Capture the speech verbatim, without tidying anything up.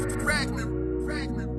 Fragment, fragment.